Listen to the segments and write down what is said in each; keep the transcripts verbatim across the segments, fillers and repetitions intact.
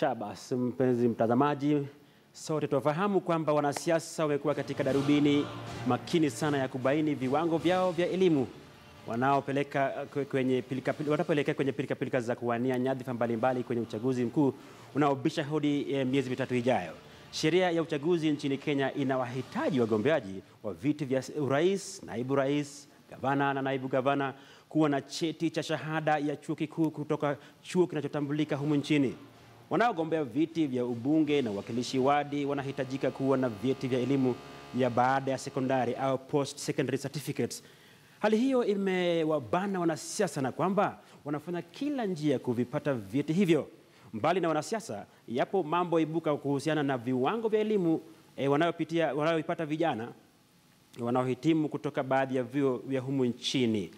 Shabas, mpenzi mtazamaji, sote tunafahamu kwamba wanasiasa wamekuwa katika darubini makini sana ya kubaini viwango vyao vya elimu wanaopeleka kwenye pilika, wanapeleka kwenye pilika pilika za kuwania nyadhifa mbalimbali kwenye uchaguzi mkuu unaobisha hodi eh, miezi mitatu ijayo. Sheria ya uchaguzi nchini Kenya inawahitaji wagombeaji wa viti vya urais, naibu rais, gavana na naibu gavana kuwa na cheti cha shahada ya chuo kikuu kutoka chuo kinachotambulika humu nchini. Wanaogombea viti vya ubunge na wakilishi wadi wanahitajika kuwa na vyeti vya elimu ya baada ya sekondari au post secondary certificates. Hali hiyo imewabana wanasiasa na kwamba wanafanya kila njia kuvipata vyeti hivyo. Mbali na wanasiasa, yapo mambo ibuka kuhusiana na viwango vya elimu e, wanayopitia wanayopata vijana wanaohitimu kutoka baadhi ya vyuo vya humu nchini.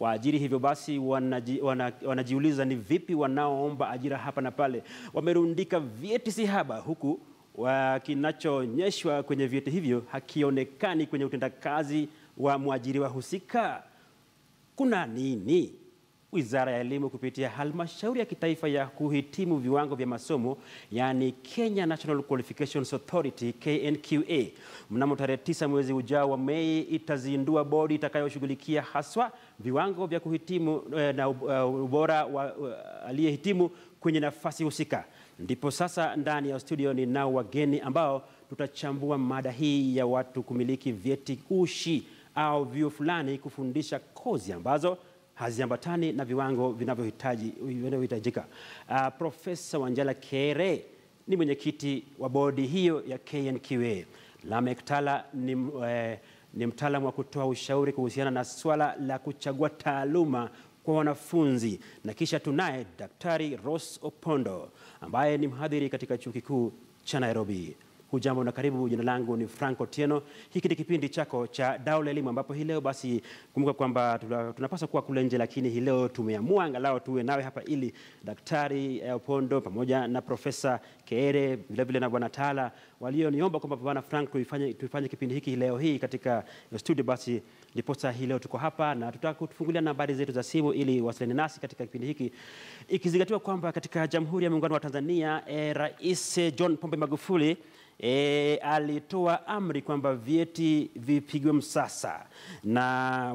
Waajiri hivyo basi wanaji, wana, wanajiuliza ni vipi wanaoomba ajira hapa na pale wamerundika vyeti sihaba, huku kinachonyeshwa kwenye vyeti hivyo hakionekani kwenye utendakazi wa mwajiriwa husika. Kuna nini? Wizara ya Elimu kupitia halmashauri ya kitaifa ya kuhitimu viwango vya masomo, yani Kenya National Qualifications Authority K N Q A, mnamo tarehe tisa mwezi ujao wa Mei itazindua bodi itakayoshughulikia haswa viwango vya kuhitimu na ubora wa aliyehitimu kwenye nafasi husika. Ndipo sasa ndani ya studio ni nao wageni ambao tutachambua mada hii ya watu kumiliki vyeti ushi au vyuo fulani kufundisha kozi ambazo haziambatani na viwango vinavyohitaji vinavyohitajika. Uh, Profesa Wanjala Kerre ni mwenyekiti wa bodi hiyo ya K N Q A. Lamek Tala ni, uh, ni mtaalamu wa kutoa ushauri kuhusiana na swala la kuchagua taaluma kwa wanafunzi, na kisha tunaye Daktari Rose Opondo ambaye ni mhadhiri katika Chuo Kikuu cha Nairobi. Hujambo na karibu. Jina langu ni Franco Tieno. Hiki ni kipindi chako cha Dau la Elimu, ambapo hii leo basi kumbuka kwamba tunapaswa kuwa kule nje, lakini hii leo tumeamua angalau tuwe nawe hapa ili Daktari Opondo pamoja na Profesa Kerre vile vile na Bwana Tala walioniomba kwamba Bwana Franco ifanye tufanye kipindi hiki leo hii katika studio, basi ndipo hii leo tuko hapa na tutakufungulia nambari zetu za simu ili wasiliane nasi katika kipindi hiki, ikizingatiwa kwamba katika Jamhuri ya Muungano wa Tanzania eh, Rais John Pombe Magufuli E, alitoa amri kwamba vyeti vipigwe msasa, na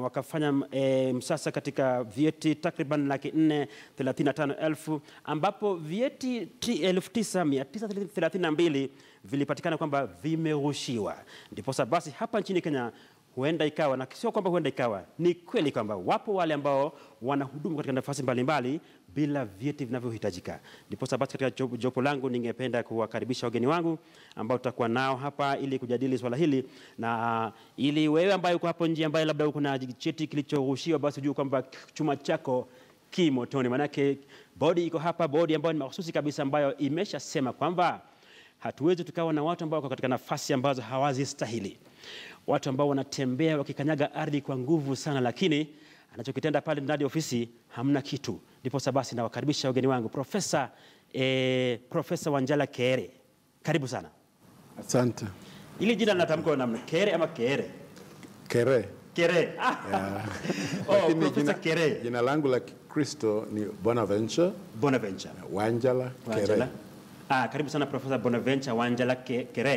wakafanya e, msasa katika vyeti takriban laki nne thelathini na tano elfu, ambapo vyeti elfu tisa mia tisa thelathini na mbili vilipatikana kwamba vimerushiwa. Ndipo sasa basi hapa nchini Kenya huenda ikawa, na sio kwamba huenda ikawa, ni kweli kwamba wapo wale ambao wanahudumu katika nafasi mbalimbali bila vyeti vinavyohitajika. Ndipo sababu katika jopo langu ningependa kuwakaribisha wageni wangu ambao tutakuwa nao hapa ili kujadili swala hili, na ili wewe ambaye uko hapo nje ambaye labda uko na cheti kilichorushiwa, basi jua kwamba chuma chako kimotoni, maana yake bodi iko hapa, bodi ambayo ni mahususi kabisa, ambayo imeshasema kwamba hatuwezi tukawa na watu ambao wako katika nafasi ambazo hawazistahili, watu ambao wanatembea wakikanyaga ardhi kwa nguvu sana, lakini anachokitenda pale ndani ofisi hamna kitu. Ndipo sabasi na wakaribisha wageni wangu. Profesa eh, Profesa Wanjala Kerre, karibu sana. Asante. Ili jina natamka namna, Kerre ama Kerre? Kerre. Kerre. Yeah. Oh, Profesa Kerre. Jina langu la Kristo ni Bonaventure. Bonaventure. Wanjala Kerre. Ah, karibu sana Profesa Bonaventure Wanjala Kerre.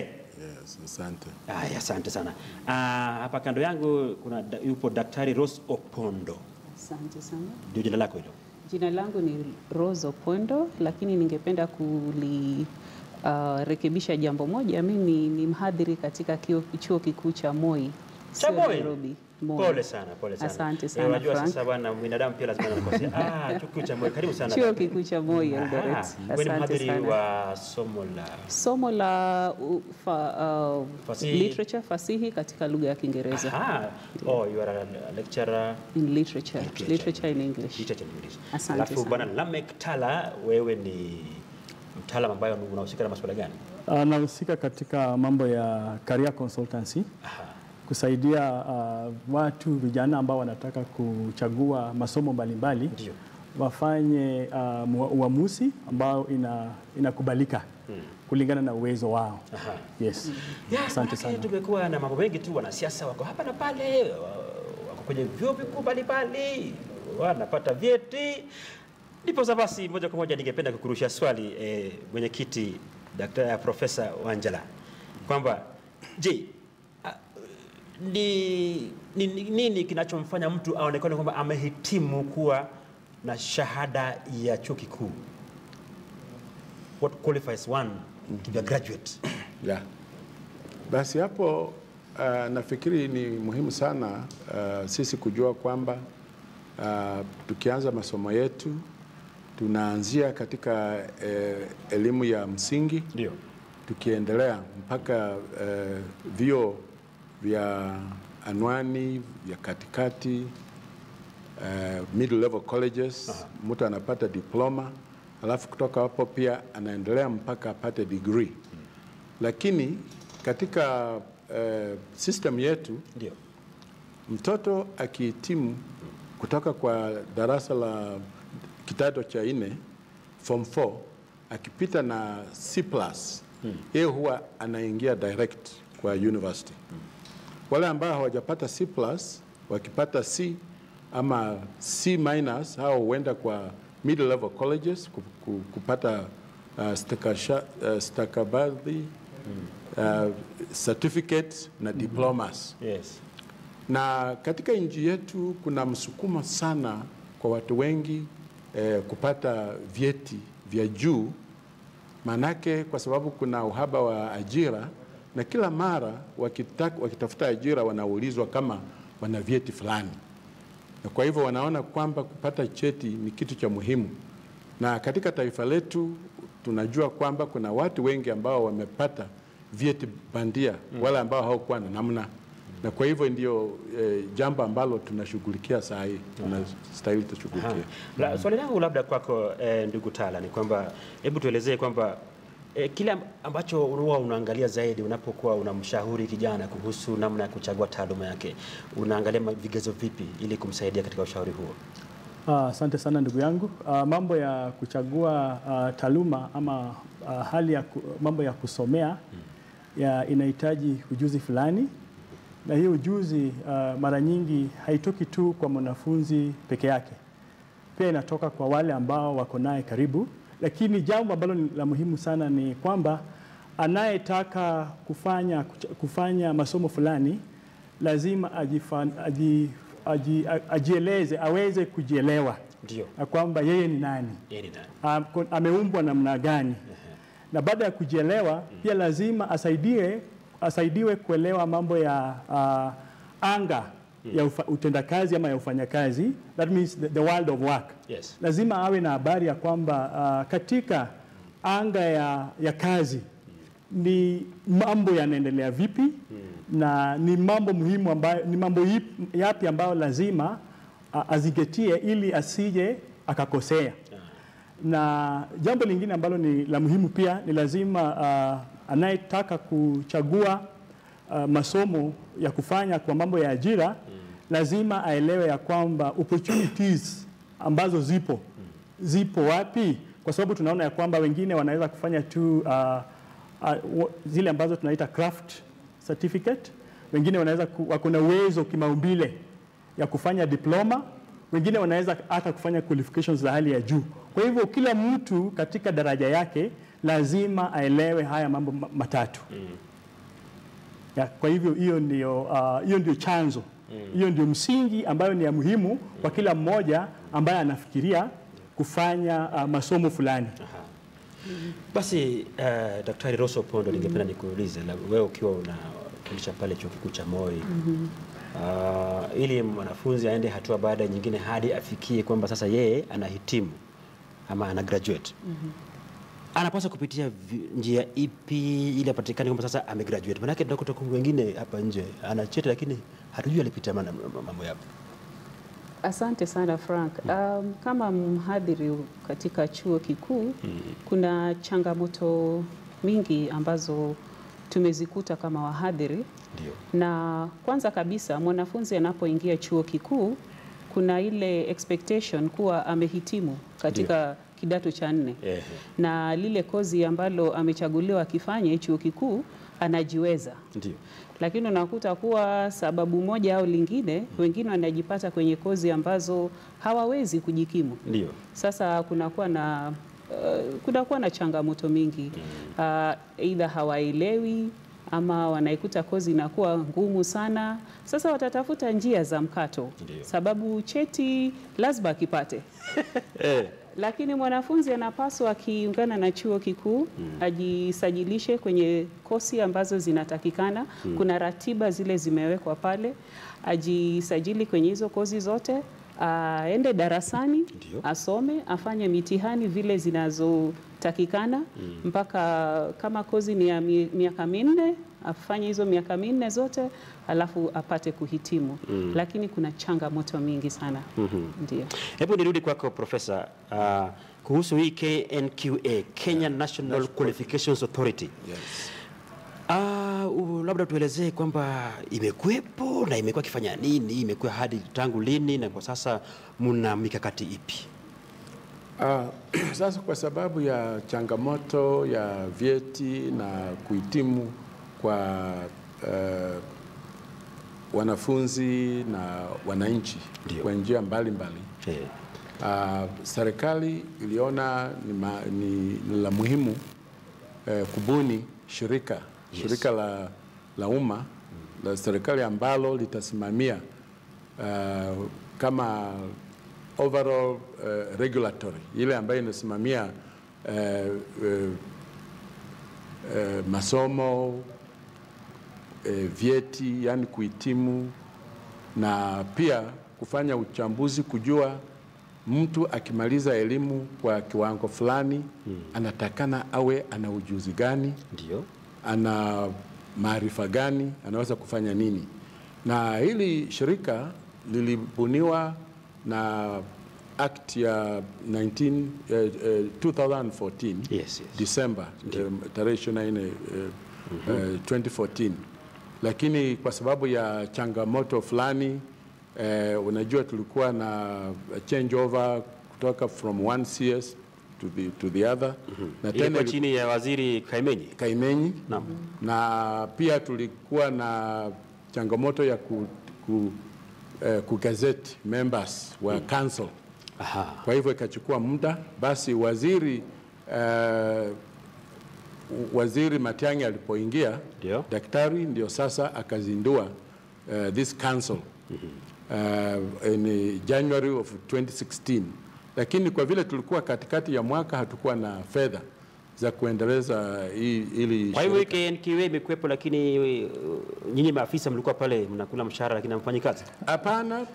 Yes, asante. Ah, ya, asante sana. Ah, hapa kando yangu kuna yupo Daktari Rose Opondo. Asante sana. Ndio jina lako hilo? Jina langu ni Rose Opondo, lakini ningependa kuli uh, rekebisha jambo moja. Mimi ni mhadhiri katika Chuo Kikuu cha Moi. Cha Moi? Nairobi. Pole sana, pole sana. Asante sana. Unajua sasa bwana binadamu pia lazima anakosea. Ah, Chuo Kikuu cha Moi, karibu sana. Chuo Kikuu cha Moi Eldoret. Asante sana. Mhadhiri wa somo la somo la uh, fa, uh, fasihi. Literature, fasihi katika lugha ya Kiingereza. Ah, oh, you are a lecturer in literature. Literature, literature in English. Literature in English. Asante sana. Alafu bwana Lamek Tala, wewe ni mtaalamu ambaye unahusika na masuala gani? Anahusika katika mambo ya career consultancy. Aha. Kusaidia uh, watu vijana ambao wanataka kuchagua masomo mbalimbali wafanye uh, uamuzi ambao ina inakubalika hmm. kulingana na uwezo wao. Aha. Yes. Yeah, asante sana. Tumekuwa na mambo mengi tu, wanasiasa wako hapa na pale, wako kwenye vyuo vikubwa mbalimbali, wanapata vyeti, Ndiposa basi moja kwa moja ningependa kukurusha swali eh, mwenyekiti Daktari Profesa Wanjala kwamba je, ni nini, nini kinachomfanya mtu aonekane kwamba amehitimu kuwa na shahada ya chuo kikuu? What qualifies one to be a graduate? Yeah. Basi hapo uh, nafikiri ni muhimu sana uh, sisi kujua kwamba uh, tukianza masomo yetu tunaanzia katika eh, elimu ya msingi. Ndio. Tukiendelea mpaka eh, vio vya anwani, vya katikati, eh, middle level colleges. Aha. Mtu anapata diploma, alafu kutoka hapo pia anaendelea mpaka apate degree. Hmm. Lakini katika eh, system yetu, ndio, mtoto akihitimu kutoka kwa darasa la kidato cha nne, form four, akipita na C plus, hmm, yeye huwa anaingia direct kwa university. Hmm. Wale ambao hawajapata C plus, wakipata C ama C minus, hao huenda kwa middle level colleges kupata uh, stakasha, uh, stakabadhi, hmm, uh, certificates na diplomas. Hmm. Yes. Na katika nchi yetu kuna msukumo sana kwa watu wengi Eh, kupata vyeti vya juu, manake kwa sababu kuna uhaba wa ajira, na kila mara wakitaka wakitafuta ajira wanaulizwa kama wana vyeti fulani, na kwa hivyo wanaona kwamba kupata cheti ni kitu cha muhimu. Na katika taifa letu tunajua kwamba kuna watu wengi ambao wamepata vyeti bandia, mm, wala ambao hawakuwa na namna, na kwa hivyo ndio eh, jambo ambalo tunashughulikia saa hii, tunastahili tushughulikie. La, swali langu labda kwako eh, ndugu Tala ni kwamba hebu tuelezee kwamba eh, kile ambacho huwa unaangalia zaidi unapokuwa unamshauri kijana kuhusu namna ya kuchagua taaluma yake, unaangalia vigezo vipi ili kumsaidia katika ushauri huo? Asante ah, sana ndugu yangu. Ah, mambo ya kuchagua ah, taaluma ama ah, hali ya ku, mambo ya kusomea, hmm, ya inahitaji ujuzi fulani. Na hiyo ujuzi uh, mara nyingi haitoki tu kwa mwanafunzi peke yake. Pia inatoka kwa wale ambao wako naye karibu. Lakini jambo ambalo la muhimu sana ni kwamba anayetaka kufanya kufanya masomo fulani lazima ajifan, aji, aji, ajieleze, aweze kujielewa. Ndio. Kwamba yeye ni nani? Yeye ni nani? Um, ameumbwa namna gani? Uh-huh. Na baada ya kujielewa, mm, pia lazima asaidie asaidiwe kuelewa mambo ya uh, anga, hmm, ya utendakazi ama ya ufanyakazi. That means the, the world of work. Yes. Lazima awe na habari ya kwamba uh, katika anga ya, ya kazi, hmm, ni mambo yanaendelea vipi, hmm, na ni mambo muhimu ambayo ni mambo yapi ambayo lazima uh, azingatie ili asije akakosea. Ah. Na jambo lingine ambalo ni la muhimu pia ni lazima uh, anayetaka kuchagua uh, masomo ya kufanya kwa mambo ya ajira, mm, lazima aelewe ya kwamba opportunities ambazo zipo, mm, zipo wapi, kwa sababu tunaona ya kwamba wengine wanaweza kufanya tu uh, uh, zile ambazo tunaita craft certificate, wengine wanaweza wako na uwezo kimaumbile ya kufanya diploma, wengine wanaweza hata kufanya qualifications za hali ya juu. Kwa hivyo kila mtu katika daraja yake lazima aelewe haya mambo matatu. Mm. Ya, kwa hivyo hiyo ndio hiyo uh, ndio chanzo. Hiyo, mm, ndio msingi ambayo ni ya muhimu, mm, kwa kila mmoja ambaye anafikiria kufanya uh, masomo fulani. Aha. Mm. Basi uh, Daktari Rose Opondo, mm, ningependa nikuulize wewe ukiwa unafundisha pale chuo kikuu cha Moi, mm -hmm. uh, ili mwanafunzi aende hatua baada nyingine hadi afikie kwamba sasa yeye anahitimu ama ana graduate. Mm -hmm. Anapaswa kupitia njia ipi ili apatikane kwamba sasa amegraduate? Maana yake tunakuta kwa wengine hapa nje ana cheti lakini hatujui alipita mambo yapi. Asante sana Frank. Um, kama mhadhiri katika chuo kikuu, hmm, kuna changamoto mingi ambazo tumezikuta kama wahadhiri. Ndio. Na kwanza kabisa mwanafunzi anapoingia chuo kikuu kuna ile expectation kuwa amehitimu katika, ndio, kidato cha nne. Yeah. Na lile kozi ambalo amechaguliwa akifanya chuo kikuu anajiweza. Ndiyo. Lakini unakuta kuwa sababu moja au lingine, wengine wanajipata kwenye kozi ambazo hawawezi kujikimu. Ndiyo. Sasa kunakuwa na uh, kunakuwa na changamoto mingi. Uh, either hawaelewi ama wanaikuta kozi inakuwa ngumu sana. Sasa watatafuta njia za mkato. Ndiyo. Sababu cheti lazima kipate. Eh. Lakini mwanafunzi anapaswa kiungana na chuo kikuu, mm. ajisajilishe kwenye kosi ambazo zinatakikana, mm. kuna ratiba zile zimewekwa pale, ajisajili kwenye hizo kosi zote, aende darasani, Dio. asome, afanye mitihani vile zinazotakikana, mm. mpaka kama kosi ni ya miaka minne, afanye hizo miaka minne zote, alafu apate kuhitimu. Mm. Lakini kuna changamoto mingi sana. Mm -hmm. Ndio. Hebu nirudi kwako Profesa, uh, kuhusu hii K N Q A, Kenya yeah. National Qualifications Authority. Yes. Uh, labda tuelezee kwamba imekuepo na imekuwa kifanya nini, imekuwa hadi tangu lini na kwa sasa muna mikakati ipi? Uh, sasa kwa sababu ya changamoto ya vyeti na kuhitimu kwa uh, wanafunzi na wananchi kwa njia mbali mbali. Uh, serikali iliona ni, ma, ni, ni la muhimu uh, kubuni shirika, yes. shirika la, la umma, mm. la serikali ambalo litasimamia uh, kama overall uh, regulatory, ile ambayo inasimamia uh, uh, uh, masomo, E, vyeti, yani kuhitimu, na pia kufanya uchambuzi kujua mtu akimaliza elimu kwa kiwango fulani, hmm. anatakana awe ana ujuzi gani, ndio, ana maarifa gani, anaweza kufanya nini. Na hili shirika lilibuniwa na act ya nineteen, uh, uh, twenty fourteen, yes, yes. December, uh, tarehe nane, uh, uh, twenty fourteen. Lakini kwa sababu ya changamoto fulani, eh, unajua tulikuwa na change over kutoka from one C S to the, to the other. Mm-hmm. Na tena ilikuwa chini ya Waziri Kaimenyi. Kaimenyi. Na, na pia tulikuwa na changamoto ya ku, ku, eh, kugazeti members wa mm. council. Aha. Kwa hivyo ikachukua muda. Basi waziri eh, Waziri Matiang'i alipoingia, yeah. daktari ndio sasa akazindua uh, this council, mm-hmm. uh, in January of twenty sixteen. Lakini kwa vile tulikuwa katikati ya mwaka hatukuwa na fedha za kuendeleza ili. Kwa hiyo K N Q A imekuwepo, lakini nyinyi maafisa mlikuwa pale mnakula mshahara lakini hamfanyi kazi? Hapana,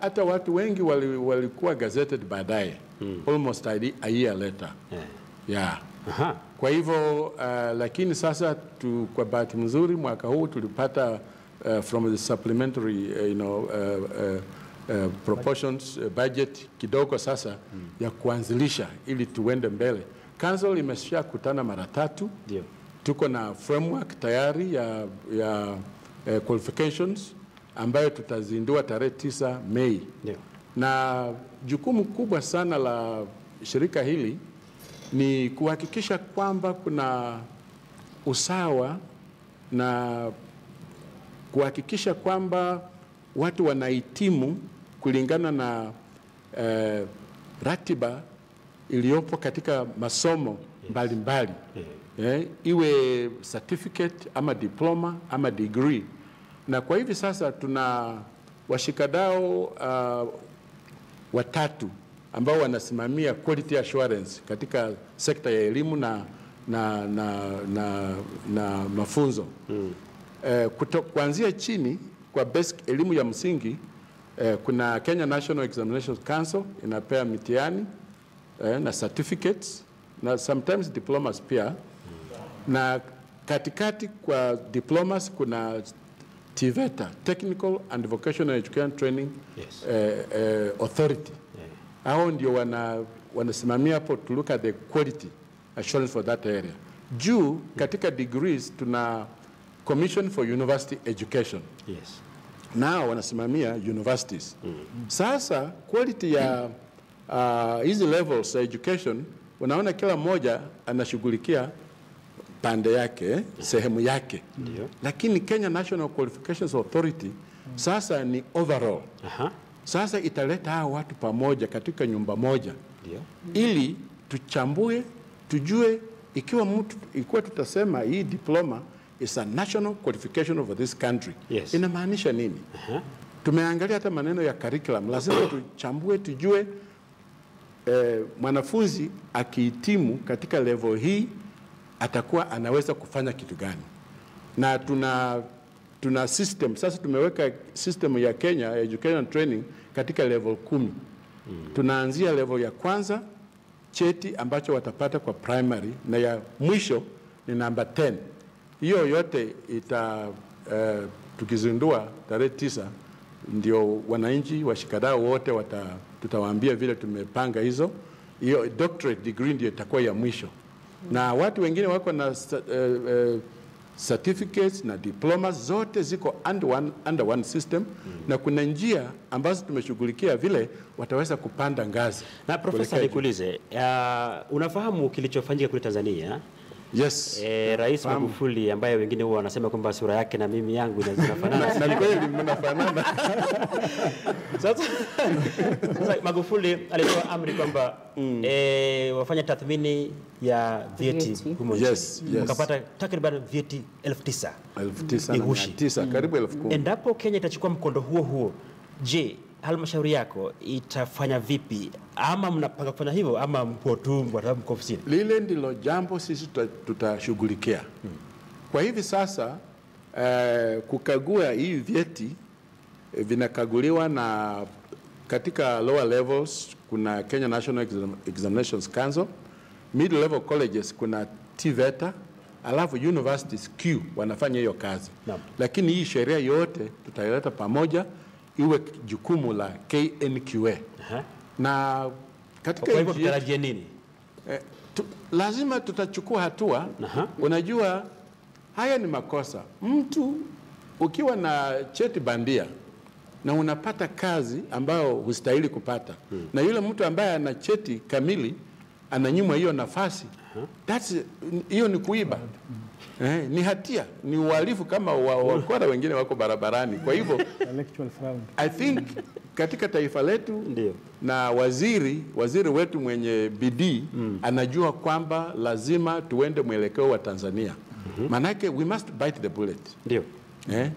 hata wa, watu wengi walikuwa wali gazetted baadaye, mm. almost a year later. Yeah. Yeah. Aha. Kwa hivyo uh, lakini sasa tu, kwa bahati mzuri mwaka huu tulipata uh, from the supplementary uh, you know uh, uh, uh, proportions uh, budget kidogo sasa, hmm. ya kuanzilisha ili tuende mbele. Council imesha kutana mara tatu. Ndio. Tuko na framework tayari ya ya uh, qualifications ambayo tutazindua tarehe tisa Mei. Ndio. Na jukumu kubwa sana la shirika hili ni kuhakikisha kwamba kuna usawa na kuhakikisha kwamba watu wanahitimu kulingana na eh, ratiba iliyopo katika masomo mbalimbali. Yes. Mbali. Eh, iwe certificate ama diploma ama degree. Na kwa hivi sasa tuna washikadau uh, watatu ambao wanasimamia quality assurance katika sekta ya elimu na na na na, na mafunzo, mm. eh, kuanzia chini kwa basic elimu ya msingi, eh, kuna Kenya National Examinations Council inapea mitihani, eh, na certificates na sometimes diplomas pia, mm. na katikati kwa diplomas kuna T V E T A, Technical and Vocational Education Training, yes. eh, eh, Authority. Hao ndio wana wanasimamia hapo to look at the quality assurance for that area. Juu katika degrees tuna Commission for University Education. Yes. Nao wanasimamia universities. Mm. Sasa quality ya hizi uh, levels of education, unaona kila moja anashughulikia pande yake, sehemu yake. Ndiyo. Lakini Kenya National Qualifications Authority sasa ni overall. Aha. Sasa italeta hao watu pamoja katika nyumba moja. Ndiyo. Ili tuchambue, tujue ikiwa mtu ikiwa tutasema hii diploma is a national qualification over this country. Yes. Inamaanisha nini? Aha. Tumeangalia hata maneno ya curriculum, lazima tuchambue tujue eh, mwanafunzi akihitimu katika level hii atakuwa anaweza kufanya kitu gani. Na tuna tuna system sasa, tumeweka system ya Kenya ya education training katika level kumi. Mm. Tunaanzia level ya kwanza, cheti ambacho watapata kwa primary, na ya mwisho ni number ten. Hiyo yote ita eh, tukizindua tarehe tisa, ndio wananchi washikadau wote wata tutawaambia vile tumepanga hizo. Hiyo doctorate degree ndio itakuwa ya mwisho. Na watu wengine wako na uh, uh, certificates na diplomas zote ziko under one, under one system. Mm. Na kuna njia ambazo tumeshughulikia vile wataweza kupanda ngazi. Na professor, nikuulize, uh, unafahamu kilichofanyika kule Tanzania? Yes. Eh, Rais Magufuli ambaye wengine huwa wanasema kwamba sura yake na mimi yangu zinafanana. Na ni kweli mnafanana. Sasa Magufuli alitoa amri kwamba mm. eh, wafanya tathmini ya vyeti huko. Yes, yes. Mkapata takriban vyeti elfu tisa. elfu tisa karibu elfu kumi. Endapo Kenya itachukua mkondo huo huo, je, halmashauri yako itafanya vipi? Ama mnapanga kufanya hivyo ama mpo tu mko ofisini? Lile ndilo jambo sisi tutashughulikia. Hmm. Kwa hivi sasa eh, kukagua hii vyeti eh, vinakaguliwa na katika lower levels kuna Kenya National Examinations Council, mid level colleges kuna T V E T A, alafu universities Q wanafanya hiyo kazi. Hmm. Lakini hii sheria yote tutaileta pamoja, iwe jukumu la K N Q A. Aha. Na katika kwa hivyo tutarajia nini? Eh, tu, lazima tutachukua hatua. Aha. Unajua haya ni makosa. Mtu ukiwa na cheti bandia na unapata kazi ambayo hustahili kupata, hmm. na yule mtu ambaye ana cheti kamili ananyimwa hiyo nafasi, aha, that's hiyo ni kuiba. Hmm. Eh, ni hatia, ni uhalifu kama wakora wengine wako barabarani. Kwa hivyo I think katika taifa letu, ndiyo, na waziri waziri wetu mwenye bidii, mm. anajua kwamba lazima tuende mwelekeo wa Tanzania. Mm -hmm. Manake we must bite the bullet. Ndiyo. Eh,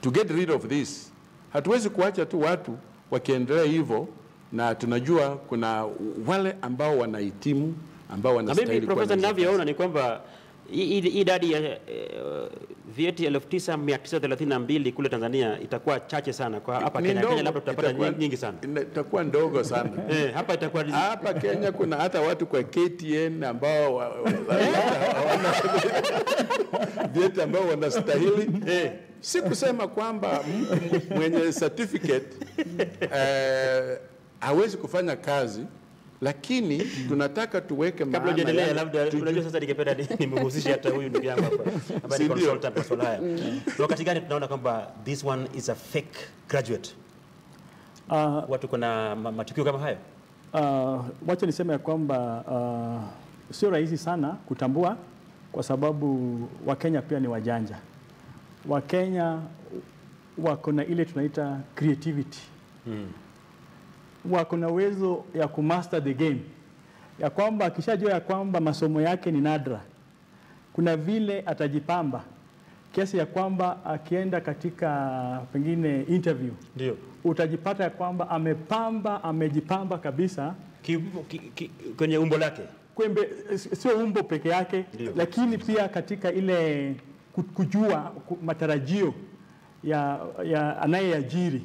to get rid of this. Hatuwezi kuacha tu watu wakiendelea hivyo, na tunajua kuna wale ambao wanahitimu ambao wanastahili. Mimi profesa ninavyoona ni kwamba idadi ya uh, vyeti elfu tisa mia tisa thelathini na mbili kule Tanzania itakuwa chache sana. Kwa hapa Kenya, Kenya labda tutapata nyingi sana. Itakuwa ndogo sana. Eh, hapa itakuwa hapa Kenya kuna hata watu kwa K T N ambao hawana vyeti ambao wanastahili. Eh, si kusema kwamba mwenye certificate eh, hawezi kufanya kazi. Lakini tunataka tuweke maana. Kabla ujaendelea, labda unajua sasa ningependa nimhusishe hata huyu ndugu yangu hapa ambaye ni consultant masuala haya. Wakati gani tunaona kwamba this one is a fake graduate? Ah, uh, watu kuna matukio kama hayo? Ah, uh, wacha niseme kwamba uh, sio rahisi sana kutambua, kwa sababu Wakenya pia ni wajanja. Wakenya wako na ile tunaita creativity. Mm. Wako na uwezo ya kumaster the game, ya kwamba akishajua ya kwamba masomo yake ni nadra, kuna vile atajipamba kiasi ya kwamba akienda katika pengine interview, ndio utajipata ya kwamba amepamba amejipamba kabisa ki, ki, ki, kwenye umbo lake, kwembe sio umbo peke yake. Ndiyo. Lakini pia katika ile kujua matarajio ya, ya anayeajiri,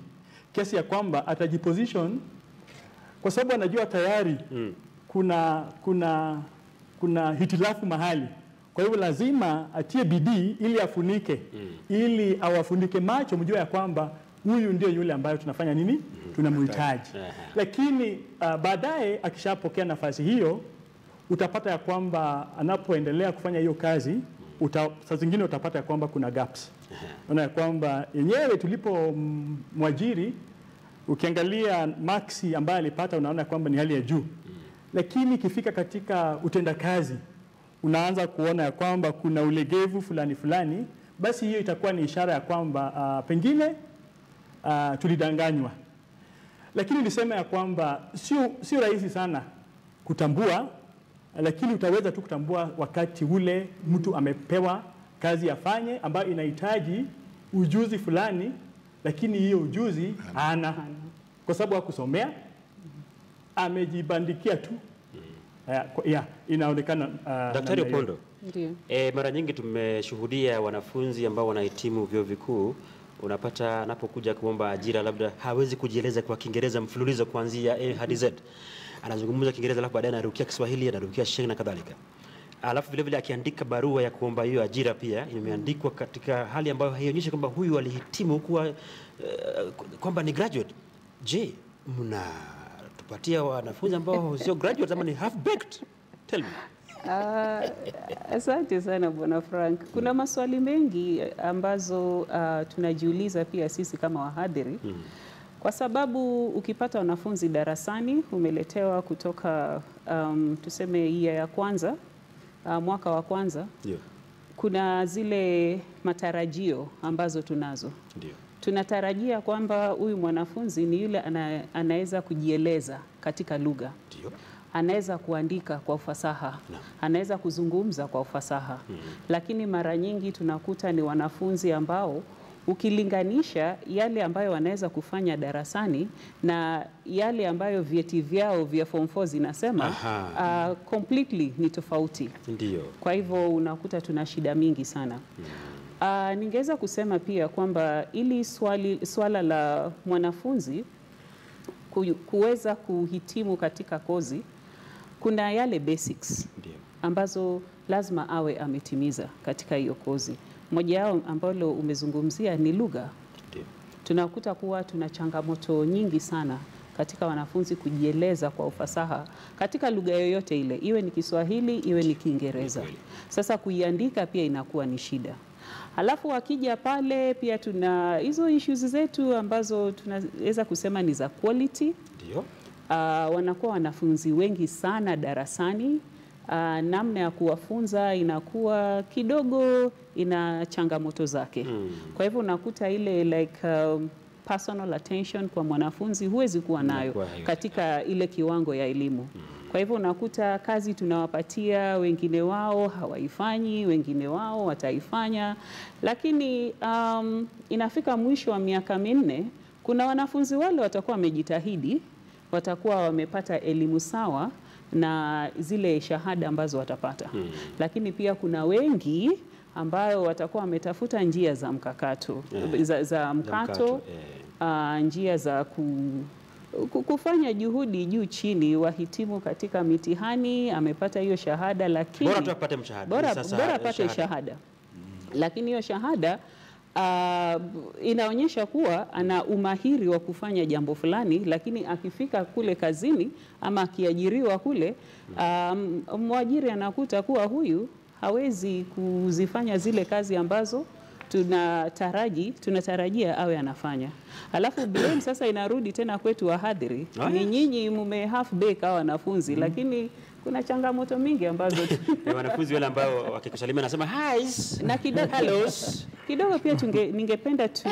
kiasi ya kwamba atajiposition kwa sababu anajua tayari, mm. kuna kuna kuna hitilafu mahali. Kwa hivyo lazima atie bidii ili afunike, mm. ili awafunike macho, mjue ya kwamba huyu ndio yule ambaye tunafanya nini, mm. tunamhitaji. Lakini uh, baadaye akishapokea nafasi hiyo, utapata ya kwamba anapoendelea kufanya hiyo kazi, uta, saa zingine utapata ya kwamba kuna gaps. Unaona kwamba yenyewe tulipo mwajiri, ukiangalia maxi ambaye alipata unaona kwamba ni hali ya juu. Mm. Lakini ikifika katika utendakazi unaanza kuona ya kwamba kuna ulegevu fulani fulani, basi hiyo itakuwa ni ishara ya kwamba uh, pengine uh, tulidanganywa. Lakini nisema ya kwamba sio sio rahisi sana kutambua, lakini utaweza tu kutambua wakati ule mtu amepewa kazi afanye ambayo inahitaji ujuzi fulani, lakini hiyo ujuzi hana kwa sababu hakusomea, amejibandikia tu. Yeah, yeah, inaonekana uh, Daktari Opondo, e, mara nyingi tumeshuhudia wanafunzi ambao wanahitimu vyuo vikuu, unapata anapokuja kuomba ajira labda hawezi kujieleza kwa Kiingereza mfululizo kuanzia A hadi Z. Anazungumza Kiingereza alafu baadaye anarukia Kiswahili, anarukia Sheng na kadhalika. Alafu vile vile akiandika barua ya kuomba hiyo ajira pia imeandikwa katika hali ambayo haionyeshi kwamba huyu alihitimu kuwa uh, kwamba ni graduate. Je, mna tupatia wanafunzi ambao sio graduate ama ni half baked? Tell me. Uh, asante sana Bwana Frank. Kuna maswali mengi ambazo uh, tunajiuliza pia sisi kama wahadhiri. Hmm. Kwa sababu ukipata wanafunzi darasani umeletewa kutoka um, tuseme iya ya kwanza, uh, mwaka wa kwanza, yeah, kuna zile matarajio ambazo tunazo. Ndio. Tunatarajia kwamba huyu mwanafunzi ni yule ana, anaweza kujieleza katika lugha. Ndio. Anaweza kuandika kwa ufasaha, no, anaweza kuzungumza kwa ufasaha. Mm -hmm. Lakini mara nyingi tunakuta ni wanafunzi ambao ukilinganisha yale ambayo wanaweza kufanya darasani na yale ambayo vyeti vyao vya form four zinasema uh, completely ni tofauti. Ndio. Kwa hivyo unakuta tuna shida mingi sana. Mm -hmm. Uh, ningeweza kusema pia kwamba ili swali, swala la mwanafunzi kuweza kuhitimu katika kozi, kuna yale basics ambazo lazima awe ametimiza katika hiyo kozi. Moja yao ambalo umezungumzia ni lugha. Tunakuta kuwa tuna changamoto nyingi sana katika wanafunzi kujieleza kwa ufasaha katika lugha yoyote ile, iwe ni Kiswahili, iwe ni Kiingereza. Sasa kuiandika pia inakuwa ni shida. Alafu wakija pale pia tuna hizo issues zetu ambazo tunaweza kusema ni za quality. Ndio. Uh, wanakuwa wanafunzi wengi sana darasani. Uh, namna ya kuwafunza inakuwa kidogo ina changamoto zake. Mm. Kwa hivyo unakuta ile like um, personal attention kwa mwanafunzi huwezi kuwa nayo katika ile kiwango ya elimu. Mm. Kwa hivyo unakuta kazi tunawapatia, wengine wao hawaifanyi, wengine wao wataifanya. Lakini um, inafika mwisho wa miaka minne, kuna wanafunzi wale watakuwa wamejitahidi, watakuwa wamepata elimu sawa na zile shahada ambazo watapata. Hmm. Lakini pia kuna wengi ambayo watakuwa wametafuta njia za mkakato, yeah, za, za mkato, za mkato, yeah, uh, njia za ku kufanya juhudi juu chini, wahitimu katika mitihani, amepata hiyo shahada, lakini bora tu apate mshahada, bora, bora apate shahada, shahada. Mm. Lakini hiyo shahada uh, inaonyesha kuwa ana umahiri wa kufanya jambo fulani, lakini akifika kule kazini ama akiajiriwa kule, um, mwajiri anakuta kuwa huyu hawezi kuzifanya zile kazi ambazo tunataraji tunatarajia awe anafanya. Alafu blame sasa inarudi tena kwetu wahadhiri. Oh, yes. Ni nyinyi mume half bake hawa wanafunzi. Mm -hmm. Lakini kuna changamoto mingi ambazo wanafunzi wale ambao wakikusalimia nasema hi's na kidogo hellos kidogo pia tunge, ningependa tu,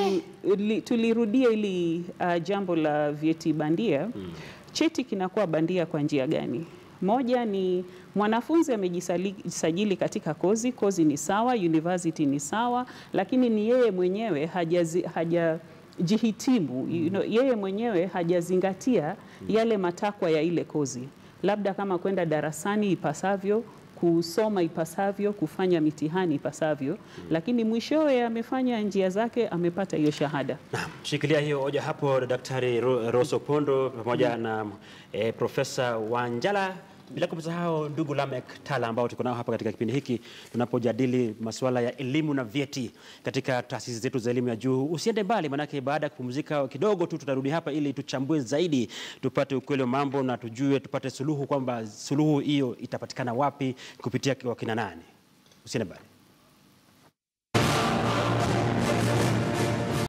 li, tulirudie ili uh, jambo la vyeti bandia. Mm. Cheti kinakuwa bandia kwa njia gani? Moja ni mwanafunzi amejisajili katika kozi, kozi ni sawa, university ni sawa, lakini ni yeye mwenyewe hajazi, hajajihitimu, you know, yeye mwenyewe hajazingatia yale matakwa ya ile kozi. Labda kama kwenda darasani ipasavyo, kusoma ipasavyo, kufanya mitihani ipasavyo, hmm, lakini mwishowe amefanya njia zake, amepata hiyo shahada. Naam, shikilia hiyo hoja hapo Daktari Rose Opondo pamoja, hmm, na eh, Profesa Wanjala, bila kumsahau ndugu Lamek Tala ambao tuko nao hapa katika kipindi hiki tunapojadili masuala ya elimu na vyeti katika taasisi zetu za elimu ya juu. Usiende mbali, manake baada ya kupumzika kidogo tu tutarudi hapa ili tuchambue zaidi, tupate ukweli wa mambo na tujue tupate suluhu, kwamba suluhu hiyo itapatikana wapi kupitia kwa kina nani. Usiende mbali.